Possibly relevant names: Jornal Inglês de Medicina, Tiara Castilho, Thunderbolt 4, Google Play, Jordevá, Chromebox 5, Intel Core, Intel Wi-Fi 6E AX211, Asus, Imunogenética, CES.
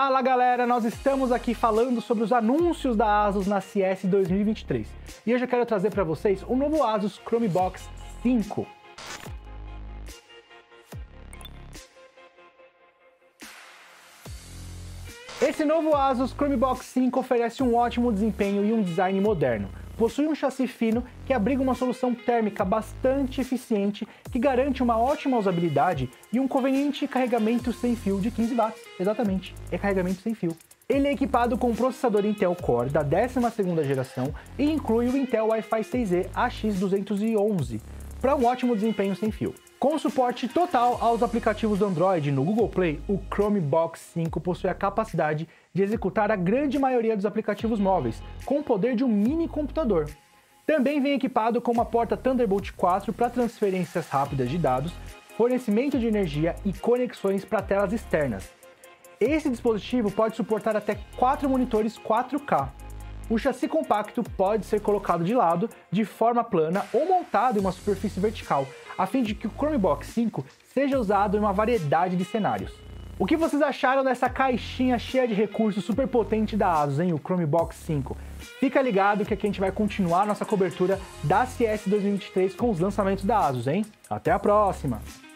Fala galera, nós estamos aqui falando sobre os anúncios da Asus na CES 2023 e hoje eu quero trazer para vocês o novo Asus Chromebox 5. Esse novo Asus Chromebox 5 oferece um ótimo desempenho e um design moderno. Possui um chassi fino que abriga uma solução térmica bastante eficiente que garante uma ótima usabilidade e um conveniente carregamento sem fio de 15 watts. Exatamente, é carregamento sem fio. Ele é equipado com um processador Intel Core da 12ª geração e inclui o Intel Wi-Fi 6E AX211 para um ótimo desempenho sem fio. Com suporte total aos aplicativos do Android no Google Play, o Chromebox 5 possui a capacidade de executar a grande maioria dos aplicativos móveis, com o poder de um mini computador. Também vem equipado com uma porta Thunderbolt 4 para transferências rápidas de dados, fornecimento de energia e conexões para telas externas. Esse dispositivo pode suportar até 4 monitores 4K. O chassi compacto pode ser colocado de lado, de forma plana ou montado em uma superfície vertical, a fim de que o Chromebox 5 seja usado em uma variedade de cenários. O que vocês acharam dessa caixinha cheia de recursos super potente da Asus, hein? O Chromebox 5. Fica ligado que aqui a gente vai continuar nossa cobertura da CES 2023 com os lançamentos da Asus, hein? Até a próxima!